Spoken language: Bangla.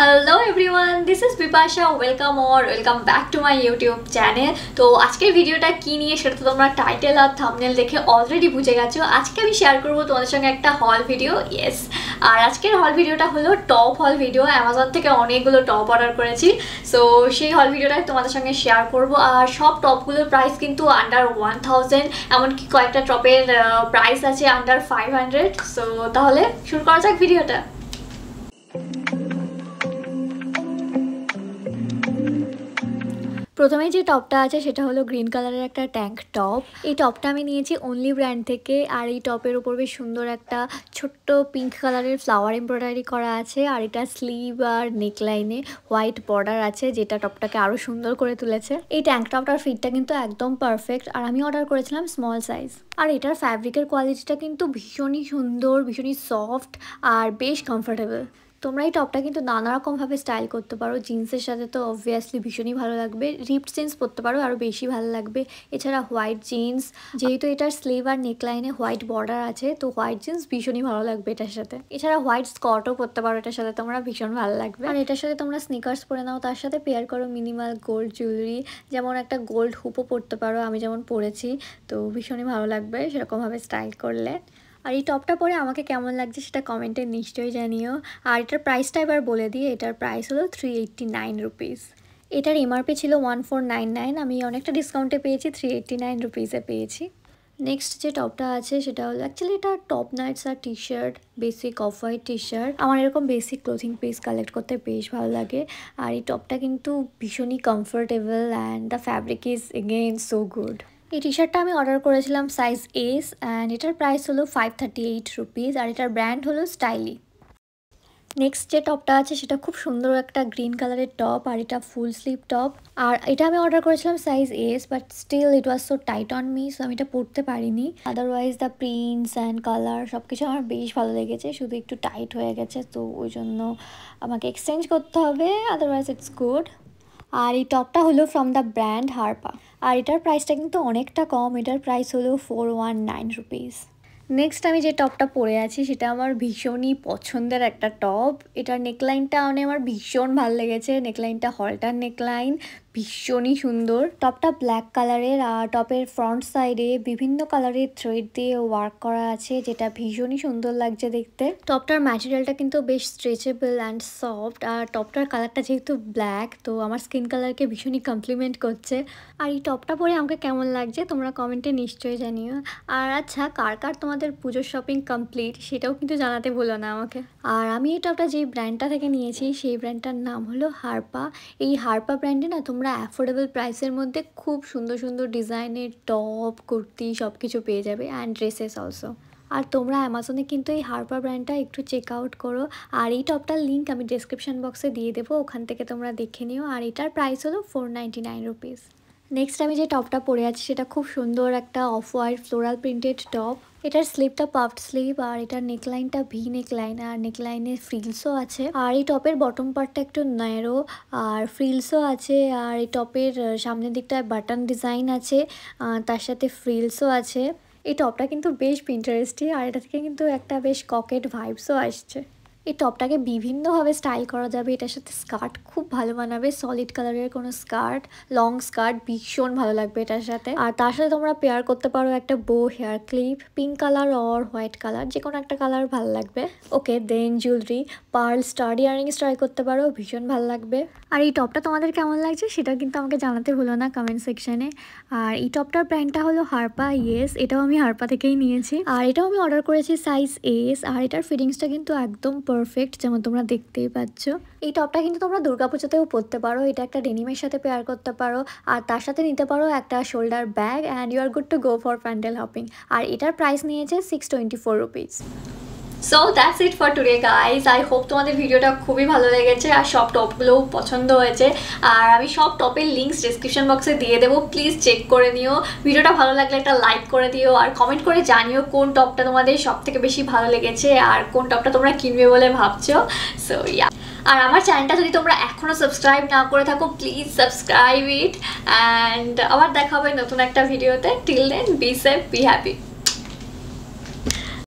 Hello everyone this is Bipasha welcome और welcome back to my YouTube channel. तो आज के भिडियोटा कि निये सेटा तो तोमरा टाइटल और थाम्बनेल देखे अलरेडी बुझे गेছো। आज के आमी शेयर करब तोमादेर संगे एकटा हल भिडियो। येस, और आजकेर हल भिडियोटा हलो टप हल भिडियो। अ্যামাজন থেকে अनेकगुलो टप अर्डर करेছি, सो सेই हल भिडियोटाই तोमाদের সঙ্গে শেয়ার করব। আর সব টপগুলোর প্রাইস কিন্তু আন্ডার 1000, এমনকি কয়েকটা টপের প্রাইস আছে আন্ডার 500। সো তাহলে শুরু করা যাক ভিডিওটা। प्रथम जो टपटा आछे हलो ग्रीन कलर एक टैंक टप। ये टपटा आमी नियेछि ओनली ब्रैंड थेके। और ये टपर ऊपर बेश सुंदर एक छोट्ट पिंक कलर फ्लावर एम्ब्रॉयडरी करा आछे। और ये स्लीव और नेकलाइने व्हाइट बॉर्डर आछे जेटा टपटाके आरो सुंदर करे तुलेछे। ये टैंक टपटार फिटटा किन्तु एकदम परफेक्ट। और आमी अर्डर करेछिलाम स्मल साइज। और एटार फैब्रिकेर क्वालिटीटा किन्तु भीषण ही सुंदर, भीषण ही सफ्ट और बेश कम्फर्टेबल। তোমরা এই টপটা কিন্তু নানা রকম ভাবে স্টাইল করতে পারো। জিন্সের সাথে তো অবভিয়াসলি ভীষণই ভালো লাগবে। রিপড জিন্স পরতে পারো, আরও বেশি ভালো লাগবে। এছাড়া হোয়াইট জিন্স, যেহেতু এটার স্লিভ আর নেকলাইনে হোয়াইট বর্ডার আছে, তো হোয়াইট জিন্স ভীষণই ভালো লাগবে এটার সাথে। এছাড়া হোয়াইট স্কার্টও পরতে পারো এটার সাথে, তোমরা ভীষণ ভালো লাগবে। আর এটার সাথে তোমরা স্নিকার্স পরে নাও, তার সাথে পেয়ার করো মিনিমাল গোল্ড জুয়েলারি, যেমন একটা গোল্ড হুপও পরতে পারো, আমি যেমন পরেছি, তো ভীষণই ভালো লাগবে সেরকমভাবে স্টাইল করলে। আর এই টপটা পরে আমাকে কেমন লাগছে সেটা কমেন্টে নিশ্চয়ই জানিও। আর এটার প্রাইসটা এবার বলে দিই। এটার প্রাইস হলো 389 রুপিস। এটার এমআরপি ছিল 1499, আমি অনেকটা ডিসকাউন্টে পেয়েছি, 389 রুপিসে পেয়েছি। নেক্সট যে টপটা আছে সেটা হলো অ্যাকচুয়ালি এটা টপ নাইটস আর T shirt, basic off white T shirt. আমার এরকম বেসিক ক্লোথিং পিস কালেক্ট করতে বেশ ভালো লাগে। আর এই টপটা কিন্তু ভীষণই comfortable and the fabric is again so good. এই টি শার্টটা আমি অর্ডার করেছিলাম সাইজ এস, অ্যান্ড এটার প্রাইস হলো 538 রুপিস। আর এটার ব্র্যান্ড হলো স্টাইলি। নেক্সট যে টপটা আছে সেটা খুব সুন্দর একটা গ্রিন কালারের টপ। আর এটা ফুল স্লিভ টপ। আর এটা আমি অর্ডার করেছিলাম size S, but still it was so tight on me, so আমি এটা পরতে পারিনি। Otherwise the prints and colour সব কিছু আমার বেশ ভালো লেগেছে, শুধু একটু টাইট হয়ে গেছে, তো ওই জন্য আমাকে এক্সচেঞ্জ করতে হবে, আদারওয়াইজ ইটস গুড। আর এই টপটা হলো ফ্রম দ্য ব্র্যান্ড হারপা। আর এটার প্রাইসটা কিন্তু অনেকটা কম, এটার প্রাইস হলো 419 রুপিস। নেক্সট আমি যে টপটা পরে আছি সেটা আমার ভীষণই পছন্দের একটা টপ। এটার নেকলাইনটা মানে আমার ভীষণ ভালো লেগেছে। নেকলাইনটা হলটার নেকলাইন, ভীষণই সুন্দর। টপটা ব্ল্যাক কালারের, আর টপের ফ্রন্ট সাইডে বিভিন্ন কালারের থ্রেড দিয়ে ওয়ার্ক করা আছে, যেটা ভীষণই সুন্দর লাগছে দেখতে। টপটার ম্যাটেরিয়ালটা কিন্তু বেশ স্ট্রেচেবল অ্যান্ড সফট। আর টপটার কালারটা যেহেতু ব্ল্যাক, তো আমার স্কিন কালারকে ভীষণই কমপ্লিমেন্ট করছে। আর এই টপটা পরে আমাকে কেমন লাগছে তোমরা কমেন্টে নিশ্চয়ই জানিও। আর আচ্ছা, কার তোমাদের পুজোর শপিং কমপ্লিট সেটাও কিন্তু জানাতে ভুলো না আমাকে। আর আমি এই টপটা যেই ব্র্যান্ডটা থেকে নিয়েছি সেই ব্র্যান্ডটার নাম হলো হারপা। এই হারপা ব্র্যান্ডে না তোমরা অ্যাফোর্ডেবল প্রাইসের মধ্যে খুব সুন্দর সুন্দর ডিজাইনের টপ, কুর্তি সব কিছু পেয়ে যাবে, অ্যান্ড ড্রেসেস অলসো। আর তোমরা অ্যামাজনে কিন্তু এই হারপা ব্র্যান্ডটা একটু চেক আউট করো। আর এই টপটার লিঙ্ক আমি ডেসক্রিপশন বক্সে দিয়ে দেবো, ওখান থেকে তোমরা দেখে নিও। আর এটার প্রাইস হলো 499 রুপিস। নেক্সট আমি যে টপটা পরে আছি সেটা খুব সুন্দর একটা off white floral printed top. এটার স্লিভটা পাফড স্লিভ, আর এটার নেকলাইনটা ভি নেকলাইন, আর নেকলাইনে ফ্রিলসও আছে। আর এই টপের বটম পার্টটা একটু ন্যারো আর ফ্রিলসও আছে। আর এই টপের সামনের দিকটায় বাটন ডিজাইন আছে, তার সাথে ফ্রিলসও আছে। এই টপটা কিন্তু বেশ পিন্টারেস্টি, আর এটা থেকে কিন্তু একটা বেশ ককেট ভাইবসও আসছে। এই টপটাকে বিভিন্নভাবে স্টাইল করা যাবে। এটার সাথে স্কার্ট খুব ভালো মানাবে, সলিড কালারের কোনো স্কার্ট, লং স্কার্ট ভীষণ ভালো লাগবে এটার সাথে। আর তার সাথে তোমরা পেয়ার করতে পারো একটা bow hair clip, pink colour or white colour, যে কোনো একটা কালার ভালো লাগবে। Okay, then jewellery pearl star earrings try করতে পারো, ভীষণ ভালো লাগবে। আর এই টপটা তোমাদের কেমন লাগছে সেটা কিন্তু আমাকে জানাতে ভুলো না কমেন্ট সেকশানে। আর এই টপটার ব্র্যান্ডটা হলো হারপা। ইয়েস, এটাও আমি হারপা থেকেই নিয়েছি। আর এটাও আমি অর্ডার করেছি সাইজ এস। আর এটার ফিটিংসটা কিন্তু একদম পারফেক্ট, যেমন তোমরা দেখতেই পাচ্ছ। এই টপটা কিন্তু তোমরা দুর্গা পুজোতেও পরতে পারো। এটা একটা ডেনিমের সাথে পেয়ার করতে পারো, আর তার সাথে নিতে পারো একটা shoulder bag, and you are good to go for pandal hopping. আর এটার প্রাইস নিয়েছে 624 rupees. So that's it for today guys. I hope তোমাদের ভিডিওটা খুবই ভালো লেগেছে আর সব টপগুলোও পছন্দ হয়েছে। আর আমি সব টপের লিঙ্কস ডিসক্রিপশন বক্সে দিয়ে দেবো, প্লিজ চেক করে নিও। ভিডিওটা ভালো লাগলে একটা লাইক করে দিও, আর কমেন্ট করে জানিও কোন টপটা তোমাদের সব থেকে বেশি ভালো লেগেছে আর কোন টপটা তোমরা কিনবে বলে ভাবছো। সো ইয়া, আর আমার চ্যানেলটা যদি তোমরা এখনও সাবস্ক্রাইব না করে থাকো, প্লিজ সাবস্ক্রাইব ইট। অ্যান্ড আবার দেখা হবে নতুন একটা ভিডিওতে। Till then be safe, be happy.